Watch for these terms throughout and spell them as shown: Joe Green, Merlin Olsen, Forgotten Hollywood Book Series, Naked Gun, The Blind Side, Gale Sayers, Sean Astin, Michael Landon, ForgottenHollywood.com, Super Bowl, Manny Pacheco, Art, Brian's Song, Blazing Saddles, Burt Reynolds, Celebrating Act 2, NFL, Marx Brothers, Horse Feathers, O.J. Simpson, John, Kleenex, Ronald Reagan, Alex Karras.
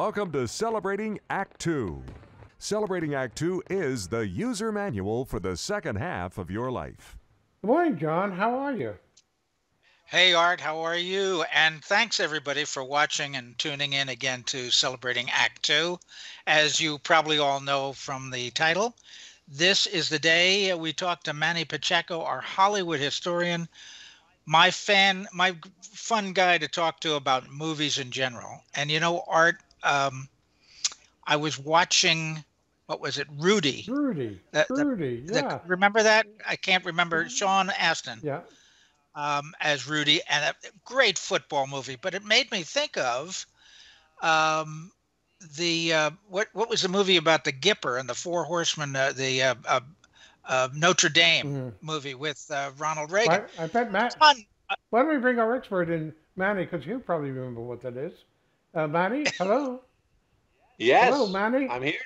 Welcome to Celebrating Act Two. Celebrating Act Two is the user manual for the second half of your life. Good morning, John. How are you? Hey, Art. How are you? And thanks, everybody, for watching and tuning in again to Celebrating Act Two. As you probably all know from the title, this is the day we talk to Manny Pacheco, our Hollywood historian, my fun guy to talk to about movies in general. And you know, Art, I was watching, what was it, Rudy? Rudy, yeah. Remember that? I can't remember. Sean Astin. Yeah. As Rudy, and a great football movie. But it made me think of what was the movie about the Gipper and the Four Horsemen, Notre Dame movie with Ronald Reagan. I bet Matt. Why don't we bring our expert in, Manny, because he'll probably remember what that is. Manny, hello. Yes. Hello, Manny. I'm here.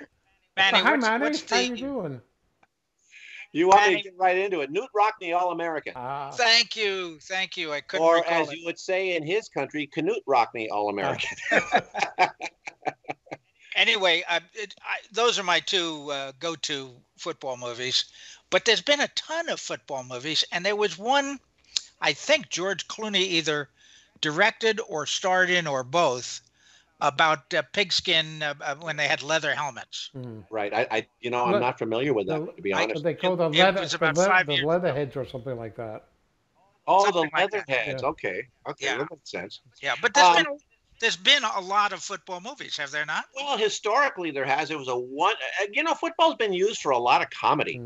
Manny, hi, Manny. How you doing? You want Manny, me to get right into it? Knute Rockne, All American. Thank you, thank you. I couldn't. Or as it. You would say in his country, Knute Rockne, All American. Anyway, those are my two go-to football movies. But there's been a ton of football movies, and there was one, I think George Clooney either directed or starred in or both, about pigskin when they had leather helmets. Right. You know, I'm not familiar with that, to be honest. They called the Leatherheads or something like that. Oh, something the Leatherheads. Like yeah. Okay. Okay, yeah. That makes sense. Yeah, but there's been... There's been a lot of football movies, have there not? Well, historically there has. It was a one. You know, football's been used for a lot of comedy.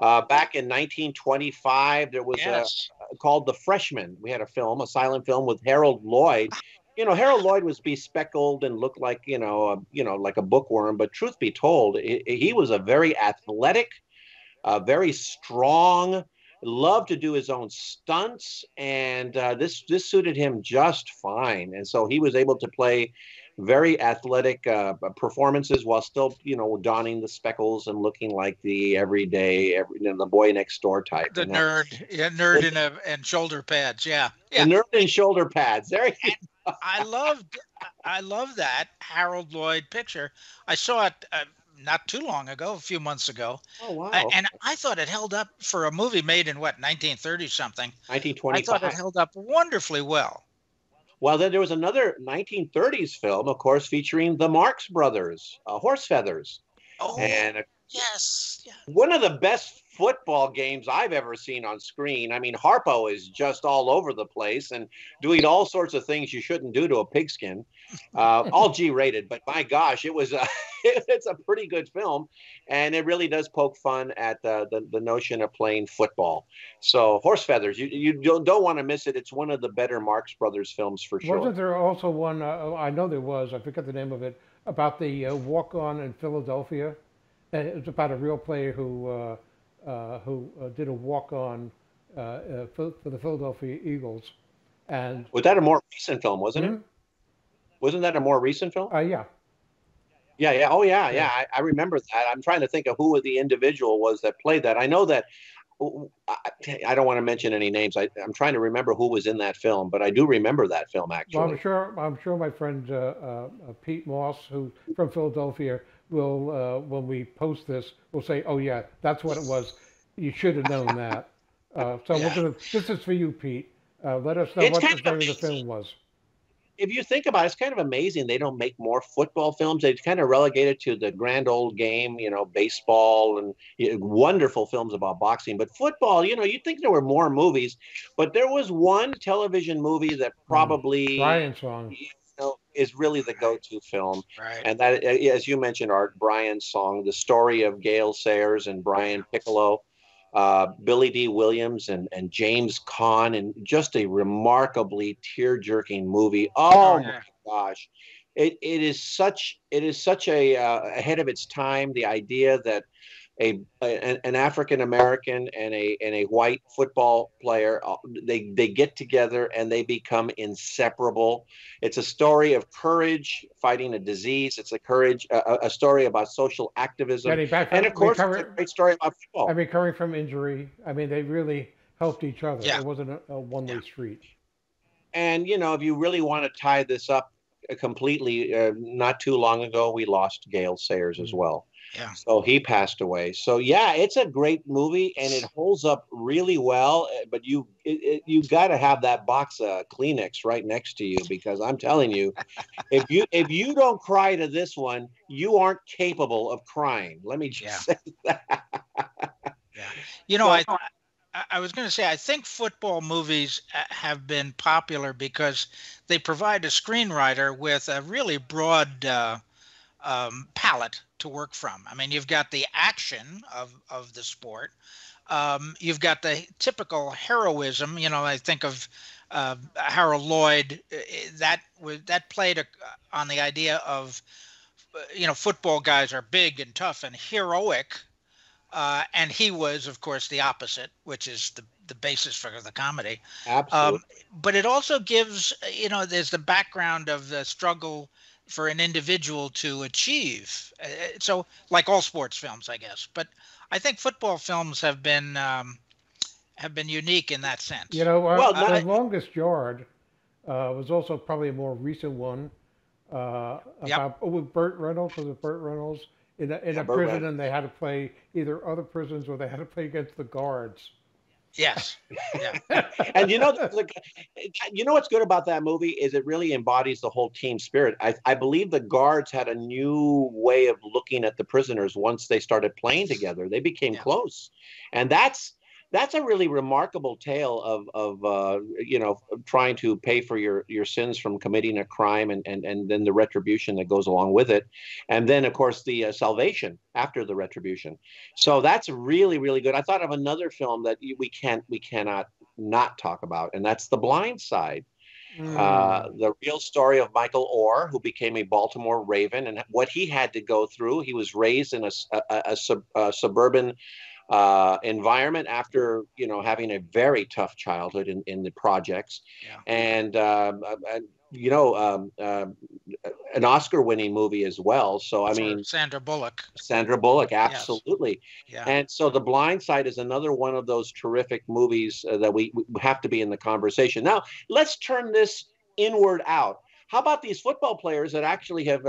Back in 1925, there was called The Freshman. We had a film, a silent film with Harold Lloyd. You know, Harold Lloyd was bespeckled and looked like like a bookworm. But truth be told, he was a very athletic, very strong. Loved to do his own stunts, and this suited him just fine. And so he was able to play very athletic performances while still, you know, donning the speckles and looking like the everyday, the boy next door type. The nerd, and shoulder pads, yeah. The nerd and shoulder pads. There you go. I love that Harold Lloyd picture. I saw it. Not too long ago, a few months ago. Oh, wow. And I thought it held up for a movie made in, what, 1930-something? 1925. I thought it held up wonderfully well. Well, then there was another 1930s film, of course, featuring the Marx Brothers, Horse Feathers. Oh, and yes. Yeah. One of the best football games I've ever seen on screen. I mean, Harpo is just all over the place and doing all sorts of things you shouldn't do to a pigskin, all G-rated. But my gosh, it's a pretty good film, and it really does poke fun at the notion of playing football. So Horse Feathers, you don't want to miss it. It's one of the better Marx Brothers films for sure. Wasn't there also one? I know there was. I forget the name of it. About the walk-on in Philadelphia. It was about a real player who did a walk-on for the Philadelphia Eagles. And was that a more recent film, wasn't it? Wasn't that a more recent film? Yeah. Oh, yeah. I remember that. I'm trying to think of who the individual was that played that. I know that I don't want to mention any names. I'm trying to remember who was in that film, but I do remember that film, actually. Well, I'm sure my friend Pete Moss, who's from Philadelphia, will, when we post this, will say, oh, yeah, that's what it was. You should have known that. This is for you, Pete. Let us know what the name of the film was. If you think about it, it's kind of amazing they don't make more football films. They kind of relegate it to the grand old game, you know, baseball and wonderful films about boxing. But football, you know, you'd think there were more movies, but there was one television movie that probably Brian's Song, you know, is really the go-to film. Right. And that, as you mentioned, Art, Brian's Song, the story of Gale Sayers and Brian Piccolo. Billy D. Williams and James Caan, and just a remarkably tear-jerking movie. Oh my gosh, it is such a ahead of its time. The idea that an African American and a white football player they get together and they become inseparable. It's a story of courage fighting a disease. It's a story about social activism, and of course, it's a great story about football and recovering from injury. I mean, they really helped each other. Yeah. It wasn't a one-way street. And you know, if you really want to tie this up completely not too long ago, we lost Gale Sayers as well. Yeah. So he passed away. So yeah, it's a great movie and it holds up really well. But you got to have that box of Kleenex right next to you, because I'm telling you, if you don't cry to this one, you aren't capable of crying. Let me just say that. Yeah. You know, so, I was going to say, I think football movies have been popular because they provide a screenwriter with a really broad palette to work from. I mean, you've got the action of the sport. You've got the typical heroism. You know, I think of Harold Lloyd. That played on the idea of, you know, football guys are big and tough and heroic. And he was, of course, the opposite, which is the basis for the comedy. Absolutely. But it also gives, you know, there's the background of the struggle for an individual to achieve. So like all sports films, I guess. But I think football films have been unique in that sense. You know, The Longest Yard was also probably a more recent one with Burt Reynolds. Was it Burt Reynolds? In a prison, and they had to play either other prisons or they had to play against the guards. Yes. Yeah. And you know, you know what's good about that movie is it really embodies the whole team spirit. I believe the guards had a new way of looking at the prisoners once they started playing together. They became close, and that's a really remarkable tale of you know, trying to pay for your sins from committing a crime and then the retribution that goes along with it. And then, of course, the salvation after the retribution. So that's really, really good. I thought of another film that we cannot not talk about, and that's The Blind Side. The real story of Michael Orr, who became a Baltimore Raven, and what he had to go through. He was raised in a suburban environment after, you know, having a very tough childhood in the projects, and you know, an Oscar-winning movie as well. So I mean, Sandra Bullock, absolutely. Yes. Yeah. And so The Blind Side is another one of those terrific movies that we have to be in the conversation. Now let's turn this inward out. How about these football players that actually have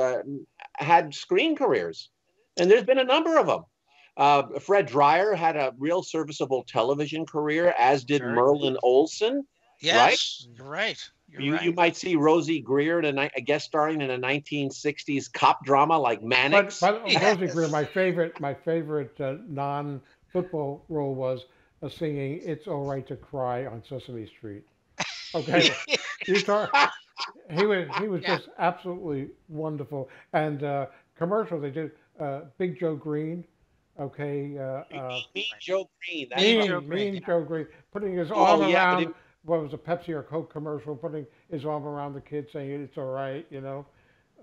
had screen careers? And there's been a number of them. Fred Dryer had a real serviceable television career, as did Merlin Olsen. Yes, right. You might see Rosie Greer guest starring in a 1960s cop drama like Mannix. But Rosie Greer, my favorite non-football role was singing "It's All Right to Cry" on Sesame Street. Okay, he was just absolutely wonderful. And commercials they did, Big Joe Green. Okay, Mean Joe Green, putting his arm around what was a Pepsi or Coke commercial, putting his arm around the kid, saying it's all right, you know.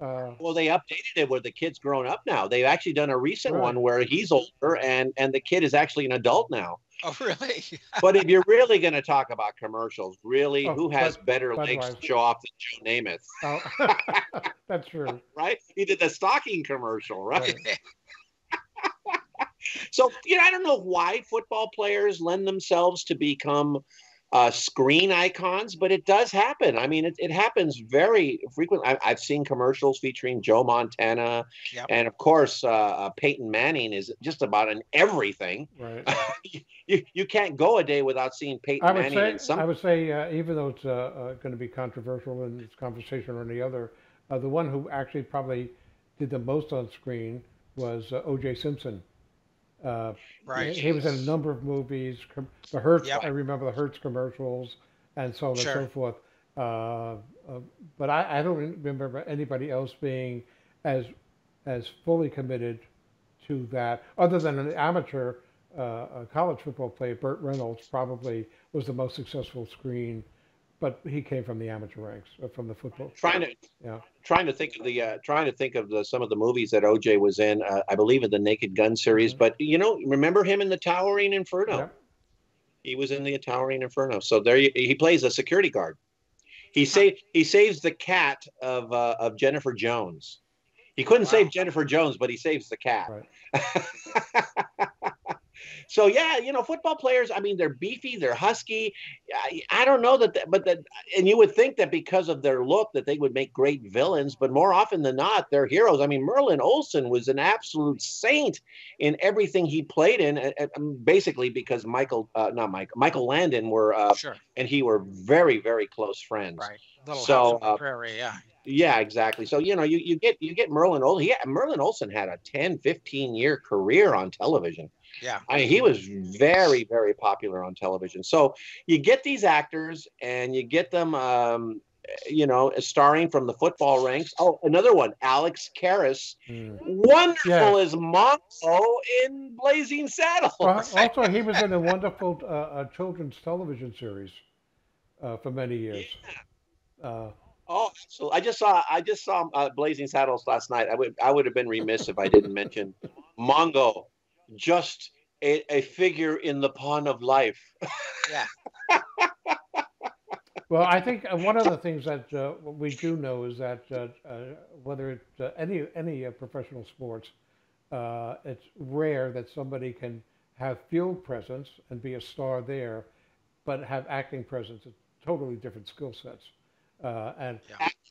Well, they updated it where the kid's grown up now. They've actually done a recent one where he's older and the kid is actually an adult now. Oh, really? But if you're really going to talk about commercials, really, who has better legs to show off than Joe Namath? Oh. That's true. Right? He did the stocking commercial, right. So, you know, I don't know why football players lend themselves to become screen icons, but it does happen. I mean, it happens very frequently. I've seen commercials featuring Joe Montana. Yep. And, of course, Peyton Manning is just about in everything. Right. you can't go a day without seeing Peyton Manning. I would say, even though it's going to be controversial in this conversation or any other, the one who actually probably did the most on screen was O.J. Simpson. He was in a number of movies. The Hertz, I remember the Hertz commercials, and so on and so forth. But I don't remember anybody else being as fully committed to that, other than an amateur college football player. Burt Reynolds probably was the most successful screen. But he came from the amateur ranks, from the football. Trying to think of some of the movies that O.J. was in. I believe in the Naked Gun series, but you know, remember him in the Towering Inferno. Yeah. He was in the Towering Inferno. So there, he plays a security guard. He saves the cat of Jennifer Jones. He couldn't save Jennifer Jones, but he saves the cat. Right. So yeah, you know, football players, I mean, they're beefy, they're husky. I don't know that, but that, and you would think that because of their look that they would make great villains, but more often than not, they're heroes. I mean, Merlin Olsen was an absolute saint in everything he played in, basically because Michael Landon were, sure. And he were very, very close friends. Right. Little House on the Prairie, yeah. Yeah, exactly. So, you know, you get Merlin Olsen. Yeah, Merlin Olsen had a 10, 15-year career on television. Yeah. I mean, he was very, very popular on television. So you get these actors and you get them, you know, starring from the football ranks. Oh, another one, Alex Karras. Mm. Wonderful as Mongo in Blazing Saddles. Well, also, he was in a wonderful children's television series for many years. Yeah. Oh, absolutely! I just saw Blazing Saddles last night. I would have been remiss if I didn't mention Mongo, just a figure in the pond of life. Yeah. Well, I think one of the things that we do know is that whether it's any professional sports, it's rare that somebody can have field presence and be a star there, but have acting presence. It's totally different skill sets.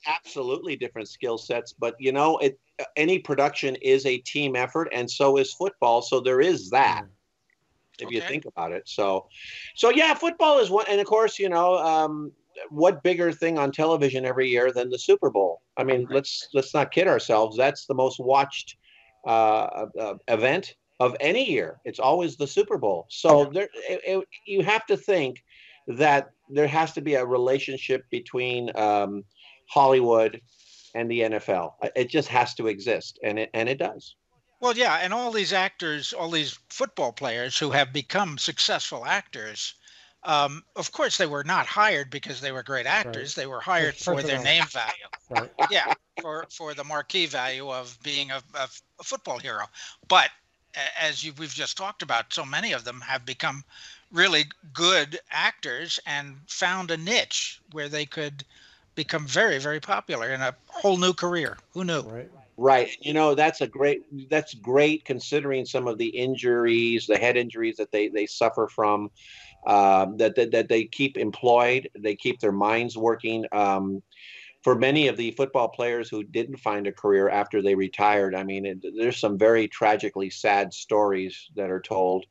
Absolutely different skill sets, but you know, any production is a team effort, and so is football. So there is that, if you think about it. So yeah, football is one, and of course, you know, what bigger thing on television every year than the Super Bowl? I mean, let's not kid ourselves. That's the most watched event of any year. It's always the Super Bowl. So you have to think that there has to be a relationship between Hollywood and the NFL. It just has to exist, and it does. Well, yeah, and all these actors, all these football players who have become successful actors, of course, they were not hired because they were great actors. Right. They were hired for their name value. Right. Yeah, for the marquee value of being a football hero. But as we've just talked about, so many of them have become really good actors and found a niche where they could become very, very popular in a whole new career. Who knew? Right. You know, that's great considering some of the injuries, the head injuries that they suffer from, that they keep employed. They keep their minds working. For many of the football players who didn't find a career after they retired, I mean, there's some very tragically sad stories that are told,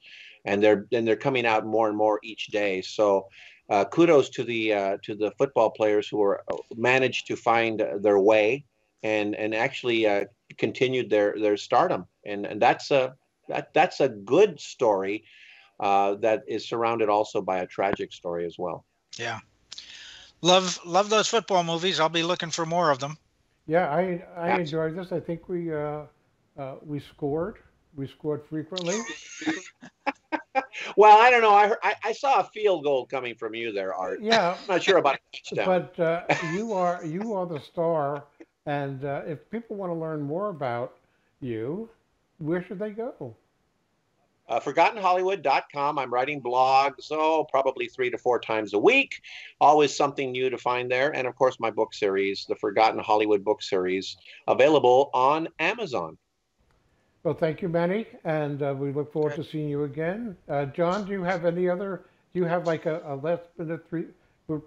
and they're coming out more and more each day. So, kudos to the football players who are managed to find their way and actually continued their stardom. And that's a good story that is surrounded also by a tragic story as well. Yeah. Love those football movies. I'll be looking for more of them. Yeah, I enjoyed this. I think we scored frequently. Well, I don't know. I saw a field goal coming from you there, Art. Yeah, I'm not sure about a touchdown. But you are the star, and if people want to learn more about you, where should they go? ForgottenHollywood.com. I'm writing blogs, probably 3 to 4 times a week. Always something new to find there. And, of course, my book series, the Forgotten Hollywood book series, available on Amazon. Well, thank you, Manny. And we look forward to seeing you again. John, do you have a last minute three? We're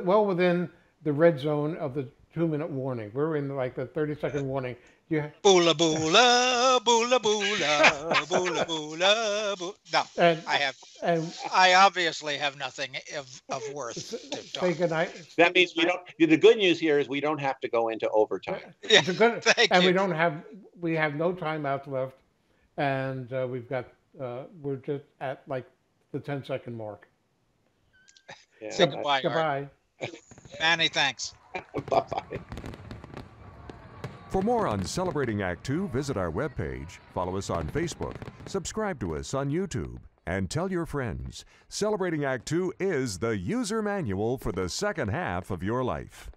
well within the red zone of the 2-minute warning. We're in the 30-second warning. Yeah. Bula bula bula bula bula bula bula. No, I obviously have nothing of worth to talk. Say goodnight. That means we don't. The good news here is we don't have to go into overtime. Yeah, we don't have. We have no timeouts left, and we've got. We're just at the 10-second mark. Yeah, say goodbye. Goodbye. Manny, thanks. Bye bye. For more on Celebrating Act 2, visit our webpage, follow us on Facebook, subscribe to us on YouTube, and tell your friends. Celebrating Act 2 is the user manual for the second half of your life.